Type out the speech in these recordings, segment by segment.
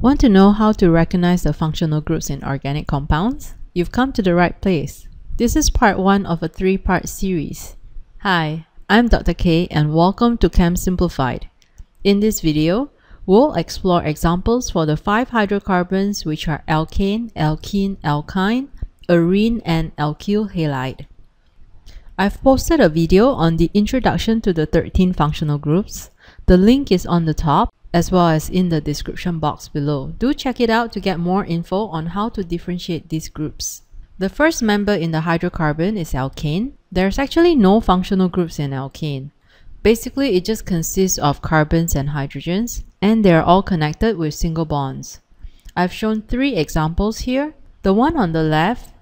Want to know how to recognize the functional groups in organic compounds? You've come to the right place. This is part 1 of a 3-part series. Hi, I'm Dr. K and welcome to ChemSimplified. In this video, we'll explore examples for the 5 hydrocarbons which are alkane, alkene, alkyne, arene and alkyl halide. I've posted a video on the introduction to the 13 functional groups. The link is on the top, as well as in the description box below. Do check it out to get more info on how to differentiate these groups. The first member in the hydrocarbon is alkane. There's actually no functional groups in alkane. Basically, it just consists of carbons and hydrogens, and they're all connected with single bonds. I've shown 3 examples here. The one on the left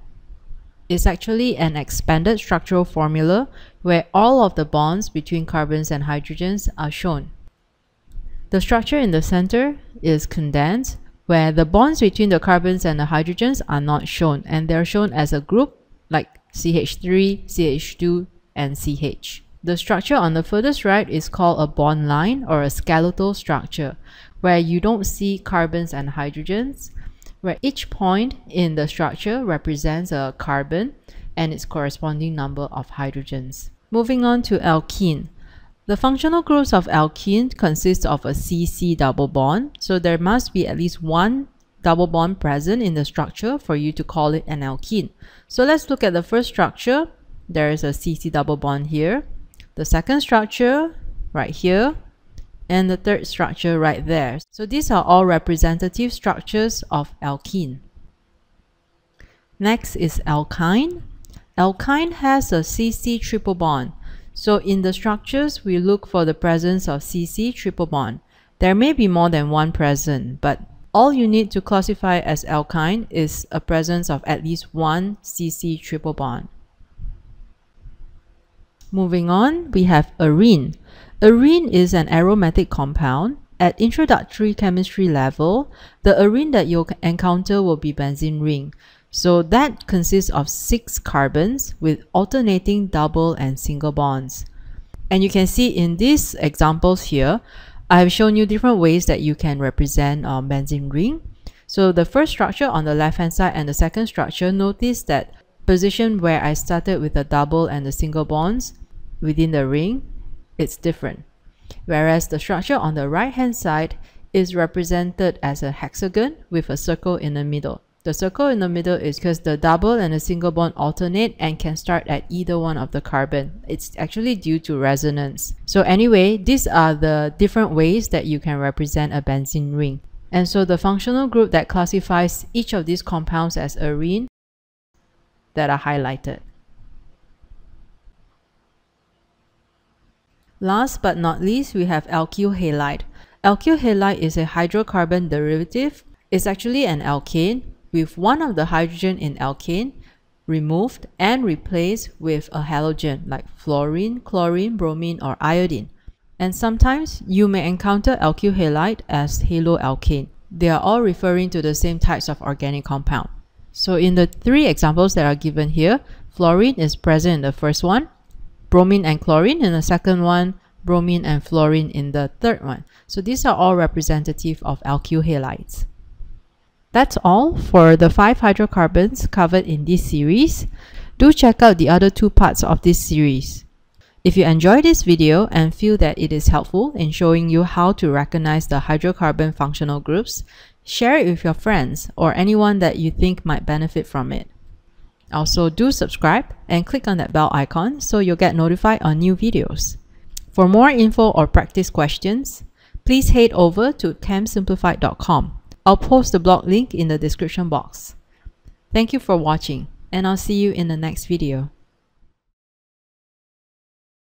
is actually an expanded structural formula where all of the bonds between carbons and hydrogens are shown. The structure in the center is condensed, where the bonds between the carbons and the hydrogens are not shown, and they're shown as a group like CH3, CH2, and CH. The structure on the furthest right is called a bond line or a skeletal structure, where you don't see carbons and hydrogens, where each point in the structure represents a carbon and its corresponding number of hydrogens. Moving on to alkene. The functional groups of alkene consists of a CC double bond, so there must be at least one double bond present in the structure for you to call it an alkene. So let's look at the first structure. There is a CC double bond here, the second structure right here, and the third structure right there. So these are all representative structures of alkene. Next is alkyne. Alkyne has a CC triple bond. So in the structures, we look for the presence of CC triple bond. There may be more than one present, but all you need to classify as alkyne is a presence of at least one CC triple bond. Moving on, we have arene. Arene is an aromatic compound. At introductory chemistry level, the arene that you'll encounter will be benzene ring. So that consists of 6 carbons with alternating double and single bonds. And you can see in these examples here, I've shown you different ways that you can represent benzene ring. So the first structure on the left-hand side and the second structure, notice that position where I started with the double and the single bonds within the ring, it's different. Whereas the structure on the right-hand side is represented as a hexagon with a circle in the middle. The circle in the middle is because the double and a single bond alternate and can start at either one of the carbon. It's actually due to resonance. So anyway, these are the different ways that you can represent a benzene ring. And so the functional group that classifies each of these compounds as arene that are highlighted. Last but not least, we have alkyl halide. Alkyl halide is a hydrocarbon derivative. It's actually an alkane, with one of the hydrogen in alkane removed and replaced with a halogen like fluorine, chlorine, bromine or iodine. And sometimes you may encounter alkyl halide as haloalkane. They are all referring to the same types of organic compound. So in the 3 examples that are given here, fluorine is present in the first one, bromine and chlorine in the second one, bromine and fluorine in the third one. So these are all representative of alkyl halides. That's all for the 5 hydrocarbons covered in this series. Do check out the other 2 parts of this series. If you enjoy this video and feel that it is helpful in showing you how to recognize the hydrocarbon functional groups, share it with your friends or anyone that you think might benefit from it. Also, do subscribe and click on that bell icon so you'll get notified on new videos. For more info or practice questions, please head over to chemsimplified.com. I'll post the blog link in the description box. Thank you for watching, and I'll see you in the next video.